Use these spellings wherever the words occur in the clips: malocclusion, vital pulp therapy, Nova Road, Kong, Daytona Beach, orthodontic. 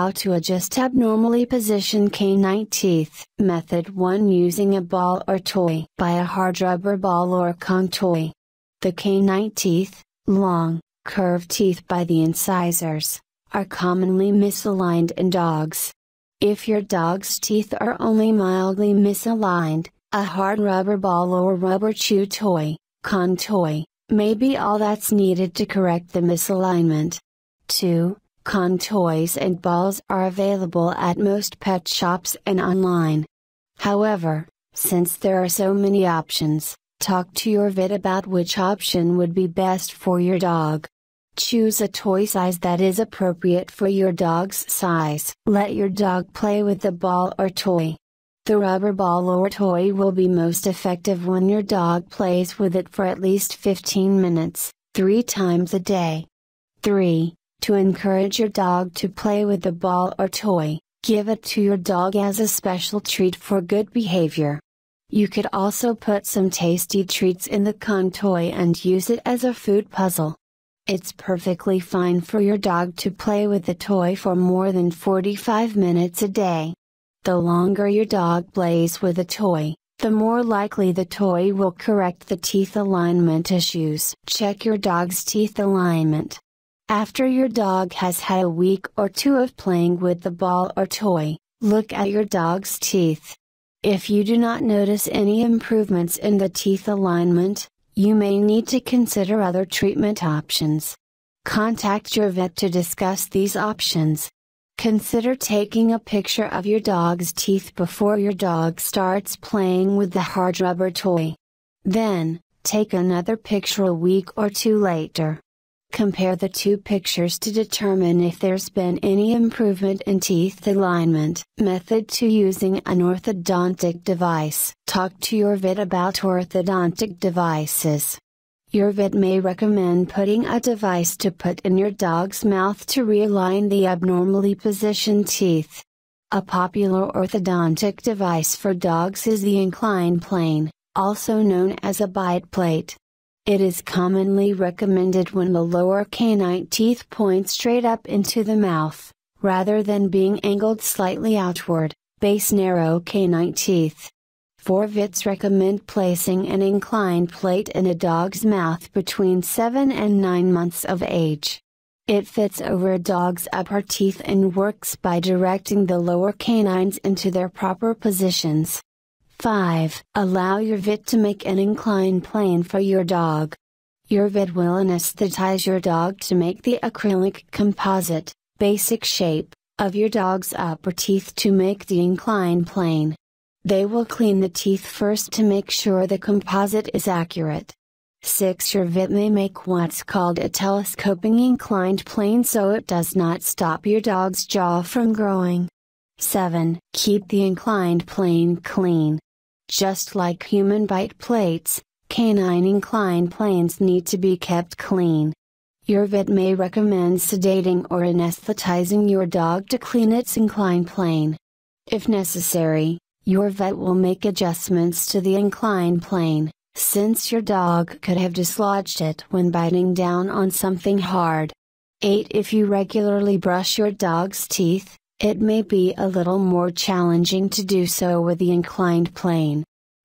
How to adjust abnormally positioned canine teeth. Method 1. Using a ball or toy. Buy a hard rubber ball or Kong toy. The canine teeth, long, curved teeth by the incisors, are commonly misaligned in dogs. If your dog's teeth are only mildly misaligned, a hard rubber ball or rubber chew toy, Kong toy, may be all that's needed to correct the misalignment. 2. Kong toys and balls are available at most pet shops and online. However, since there are so many options, talk to your vet about which option would be best for your dog. Choose a toy size that is appropriate for your dog's size. Let your dog play with the ball or toy. The rubber ball or toy will be most effective when your dog plays with it for at least 15 minutes, 3 times a day. 3. To encourage your dog to play with the ball or toy, give it to your dog as a special treat for good behavior. You could also put some tasty treats in the Kong toy and use it as a food puzzle. It's perfectly fine for your dog to play with the toy for more than 45 minutes a day. The longer your dog plays with a toy, the more likely the toy will correct the teeth alignment issues. Check your dog's teeth alignment. After your dog has had a week or 2 of playing with the ball or toy, look at your dog's teeth. If you do not notice any improvements in the teeth alignment, you may need to consider other treatment options. Contact your vet to discuss these options. Consider taking a picture of your dog's teeth before your dog starts playing with the hard rubber toy. Then, take another picture a week or 2 later. Compare the 2 pictures to determine if there's been any improvement in teeth alignment. Method 2. Using an orthodontic device. Talk to your vet about orthodontic devices. Your vet may recommend putting a device to put in your dog's mouth to realign the abnormally positioned teeth. A popular orthodontic device for dogs is the incline plane, also known as a bite plate. It is commonly recommended when the lower canine teeth point straight up into the mouth, rather than being angled slightly outward, base narrow canine teeth. 4. Vets recommend placing an inclined plate in a dog's mouth between 7 and 9 months of age. It fits over a dog's upper teeth and works by directing the lower canines into their proper positions. 5. Allow your vet to make an incline plane for your dog. Your vet will anesthetize your dog to make the acrylic composite, basic shape, of your dog's upper teeth to make the incline plane. They will clean the teeth first to make sure the composite is accurate. 6. Your vet may make what's called a telescoping inclined plane so it does not stop your dog's jaw from growing. 7. Keep the inclined plane clean. Just like human bite plates, canine inclined planes need to be kept clean. Your vet may recommend sedating or anesthetizing your dog to clean its inclined plane. If necessary, your vet will make adjustments to the inclined plane, since your dog could have dislodged it when biting down on something hard. 8. If you regularly brush your dog's teeth, it may be a little more challenging to do so with the inclined plane.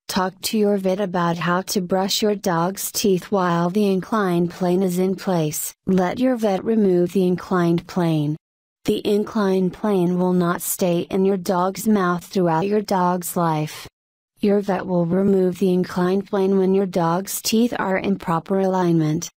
Talk to your vet about how to brush your dog's teeth while the inclined plane is in place. Let your vet remove the inclined plane. The inclined plane will not stay in your dog's mouth throughout your dog's life. Your vet will remove the inclined plane when your dog's teeth are in proper alignment.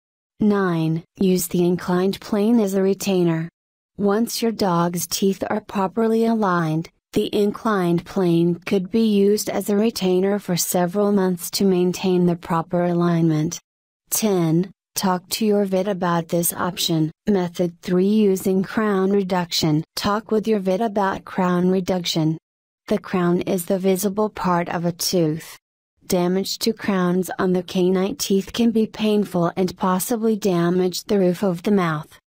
9. Use the inclined plane as a retainer. Once your dog's teeth are properly aligned, the inclined plane could be used as a retainer for several months to maintain the proper alignment. 10. Talk to your vet about this option. Method 3. Using crown reduction. Talk with your vet about crown reduction. The crown is the visible part of a tooth. Damage to crowns on the canine teeth can be painful and possibly damage the roof of the mouth.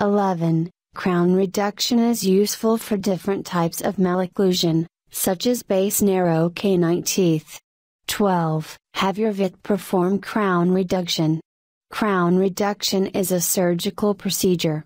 11. Crown reduction is useful for different types of malocclusion, such as base narrow canine teeth. 12. Have your vet perform crown reduction. Crown reduction is a surgical procedure.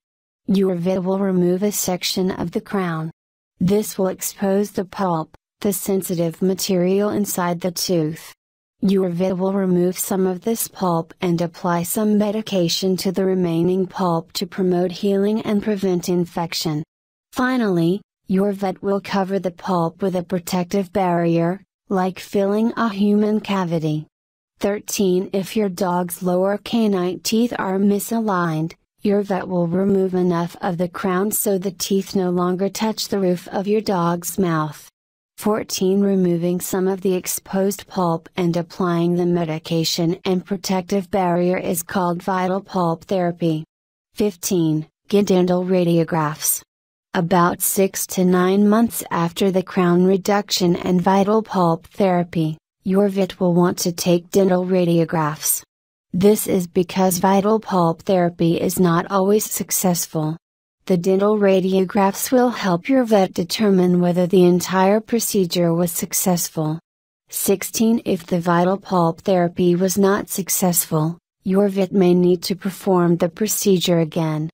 Your vid will remove a section of the crown. This will expose the pulp, the sensitive material inside the tooth. Your vid will remove some of this pulp and apply some medication to the remaining pulp to promote healing and prevent infection. Finally, your vet will cover the pulp with a protective barrier, like filling a human cavity. 13. If your dog's lower canine teeth are misaligned, your vet will remove enough of the crown so the teeth no longer touch the roof of your dog's mouth. 14. Removing some of the exposed pulp and applying the medication and protective barrier is called vital pulp therapy. 15. Dental radiographs. About 6 to 9 months after the crown reduction and vital pulp therapy, your vet will want to take dental radiographs. This is because vital pulp therapy is not always successful. The dental radiographs will help your vet determine whether the entire procedure was successful. 16. If the vital pulp therapy was not successful, your vet may need to perform the procedure again.